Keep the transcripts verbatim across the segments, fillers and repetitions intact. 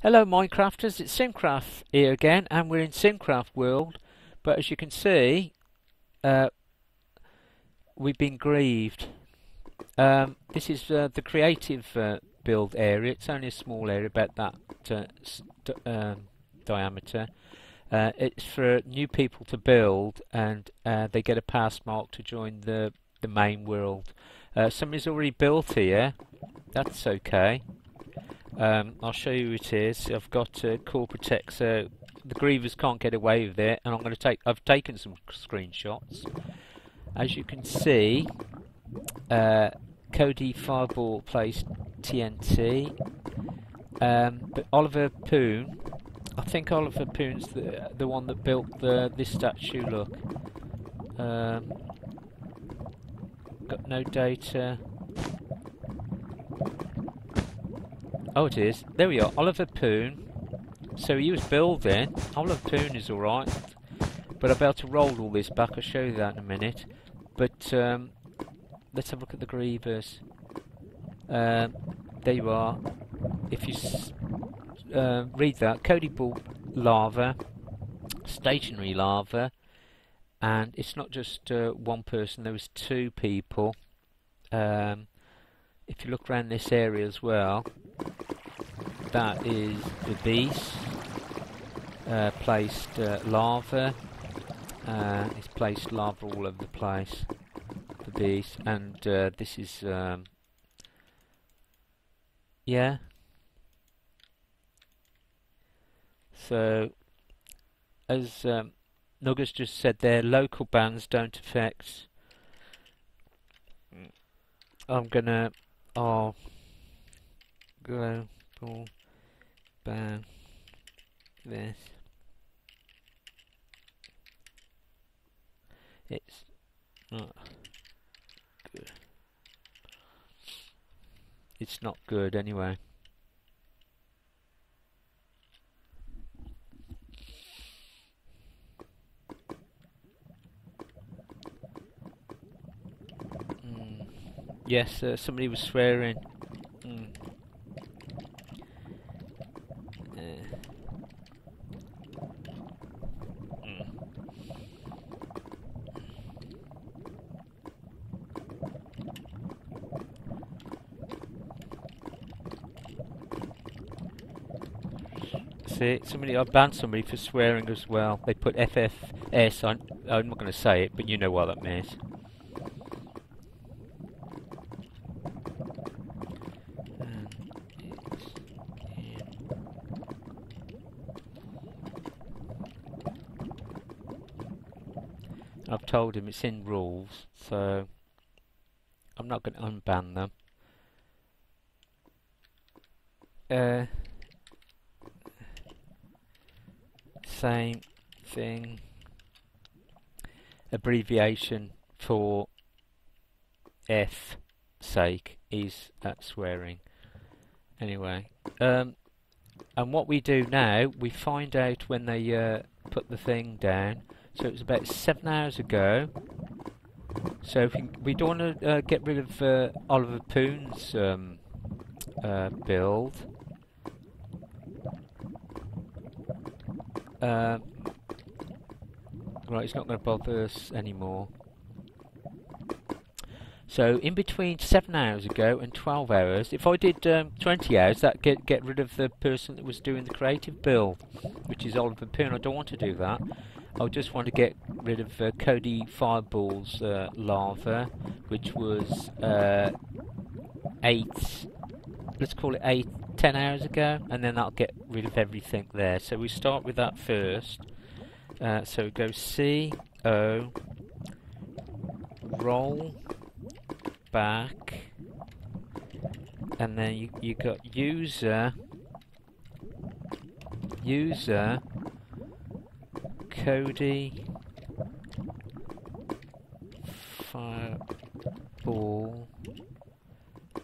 Hello Minecrafters, it's Simkraf here again, and we're in Simkraf world, but as you can see uh, we've been grieved. Um, this is uh, the creative uh, build area. It's only a small area, about that uh, st um, diameter. Uh, it's for new people to build, and uh, they get a pass mark to join the, the main world. Uh, somebody's already built here, that's okay. Um, I'll show you who it is. I've got uh, CoreProtect, so the grievers can't get away with it. And I'm going to take. I've taken some screenshots. As you can see, uh, Cody Fireball placed T N T. Um, but Oliver Poon, I think Oliver Poon's the the one that built the this statue. Look, um, got no data. Oh, it is. There we are. Oliver Poon. So he was building. Oliver Poon is alright. But I'm about to roll all this back. I'll show you that in a minute. But um, let's have a look at the grievers. Um, there you are. If you s uh, read that. Cody bought lava. Stationary lava. And it's not just uh, one person. There was two people. Um, if you look around this area as well. That is the bees uh, placed uh, lava. Uh, it's placed lava all over the place. The bees, and uh, this is um, yeah. So as um, Nuggets just said, their local bans don't affect. I'm gonna. I'll go. Ban this. It's not good. It's not good anyway. Mm. Yes, uh, somebody was swearing. Mm. Somebody, I banned somebody for swearing as well. They put F F S on. I'm not going to say it, but you know what that means. I've told him it's in rules, so I'm not going to unban them. Uh. Same thing, abbreviation for F sake is at swearing anyway. Um, and what we do now, we find out when they uh, put the thing down. So it was about seven hours ago, so if we, we don't want to uh, get rid of uh, Oliver Poon's um, uh, build. Um, right, it's not going to bother us anymore. So, in between seven hours ago and twelve hours, if I did um, twenty hours, that get get rid of the person that was doing the creative build, which is Oliver Poon. I don't want to do that. I just want to get rid of uh, Cody Fireball's uh, lava, which was uh, eight. Let's call it eight. ten hours ago, and then that'll get rid of everything there. So we start with that first. Uh, so go C O roll back, and then you you got user user Cody Fireball,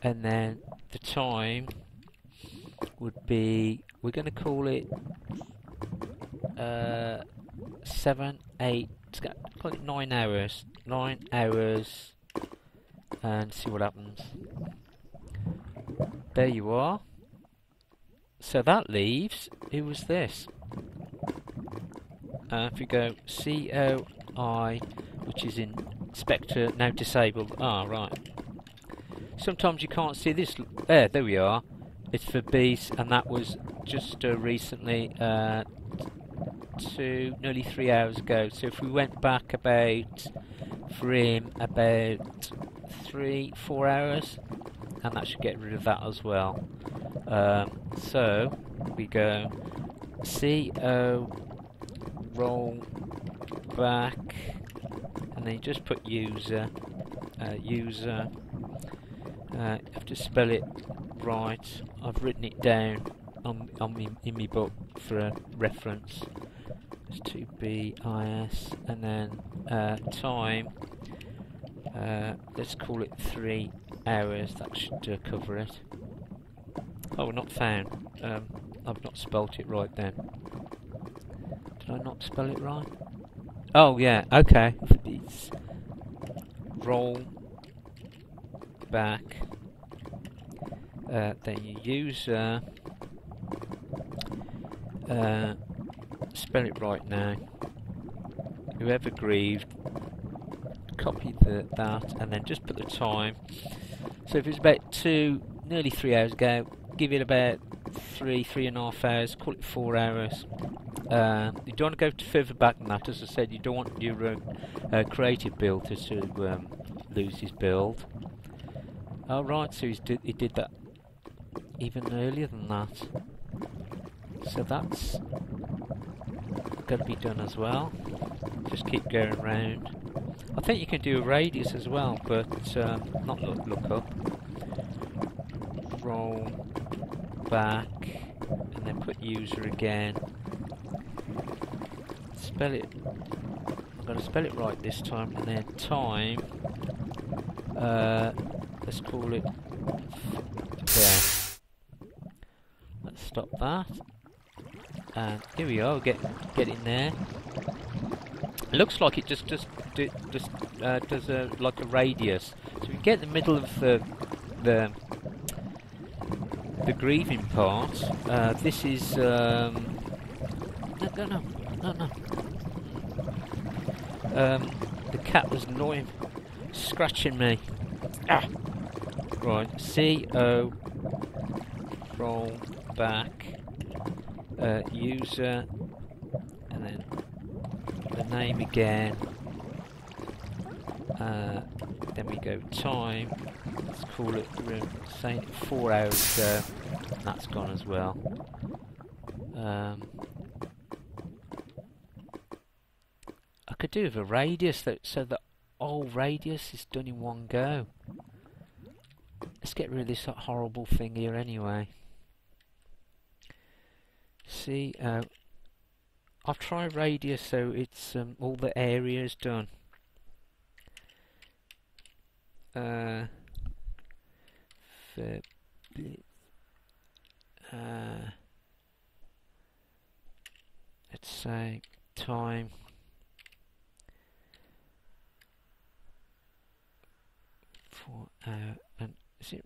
and then the time would be, we're going to call it uh, seven, eight, let's go, call it nine hours, nine hours, and see what happens. There you are. So that leaves, who was this? Uh, if we go C O I, which is in Spectre, now disabled. Ah, right. Sometimes you can't see this. There, there we are. It's for bees, and that was just uh, recently, uh, two, nearly three hours ago. So if we went back about, for him, about three, four hours, and that should get rid of that as well. Um, so we go C O, roll back, and then you just put user, uh, user. Uh, I have to spell it right. I've written it down on on me, in my book for a reference. It's two B I S, and then uh, time. Uh, let's call it three hours. That should uh, cover it. Oh, not found. Um, I've not spelt it right then. Did I not spell it right? Oh yeah. Okay. It's roll back. Uh, then you use uh, uh, spell it right now. Whoever grieved, copy the, that, and then just put the time. So if it's about two, nearly three hours ago, give it about three, three and a half hours. Call it four hours. Uh, you don't want to go too further back than that. As I said, you don't want your uh, uh, creative builder to um, lose his build. Oh right, so he's did, he did that even earlier than that. So that's going to be done as well. Just keep going round. I think you can do a radius as well, but um, not look, look up. Roll back, and then put user again. Spell it. I'm going to spell it right this time, and then time. Uh, Let's call it there. Let's stop that. And here we are. Get get in there. It looks like it just just do, just uh, does a like a radius. So we get the middle of the the the grieving part. Uh, this is um, no no no no. Um, the cat was annoying, scratching me. Ah. Right, C O, roll back, uh, user, and then the name again, uh, then we go time, let's call it, we're saying four hours ago, and that's gone as well. Um, I could do with a radius that, so the whole radius is done in one go. Let's get rid of this horrible thing here anyway. See, uh, I'll try radius so it's um, all the areas done. Uh, for, uh, let's say time. Four hour and. Is it,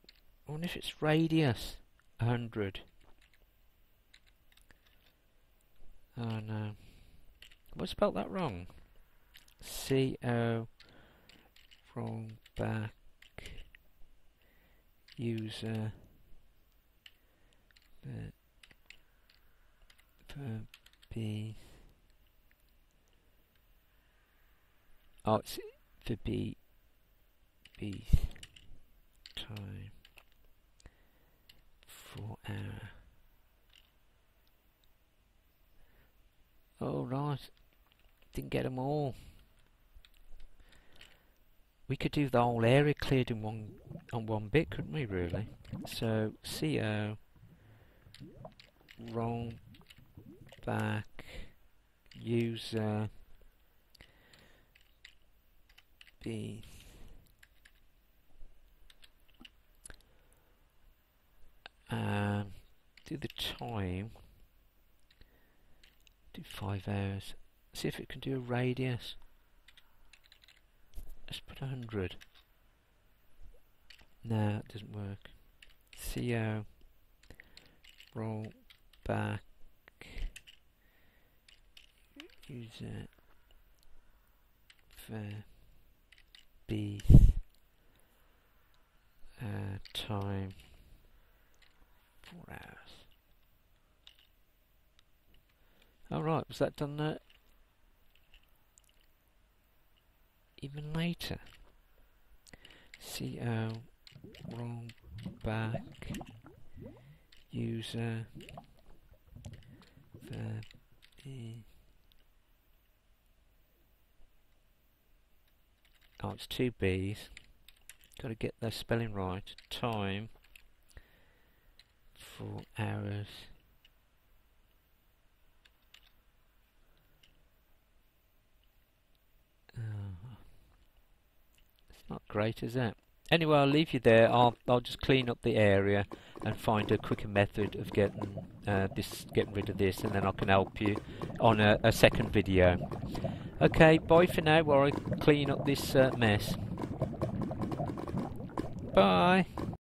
I wonder if it's radius one hundred. Oh no. Have I spelled that wrong? C O, roll back, user, the bees. Oh, it's the bee, bees. Time for hour. Oh right, didn't get them all. We could do the whole area cleared in one on one bit, couldn't we? Really. So C O, roll back, user, B. Um, do the time, do five hours, see if it can do a radius. Let's put one hundred. No, it doesn't work. C O, roll back user for bees uh, time four hours. All right, was that done uh, even later? C O roll back user for the oh, it's two B's. Got to get their spelling right. Time four hours. Not great, is it? Anyway, I'll leave you there. I'll I'll just clean up the area and find a quicker method of getting uh, this, getting rid of this, and then I can help you on a, a second video. Okay, bye for now while I clean up this uh, mess. Bye.